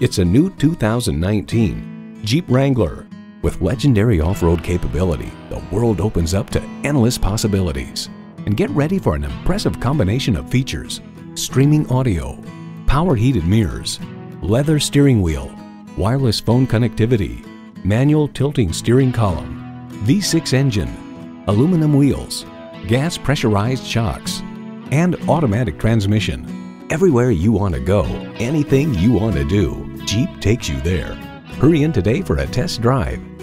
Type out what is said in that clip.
It's a new 2019 Jeep Wrangler. With legendary off-road capability, the world opens up to endless possibilities. And get ready for an impressive combination of features: streaming audio, power heated mirrors, leather steering wheel, wireless phone connectivity, manual tilting steering column, V6 engine, aluminum wheels, gas pressurized shocks, and automatic transmission. Everywhere you want to go, anything you want to do, Jeep takes you there. Hurry in today for a test drive.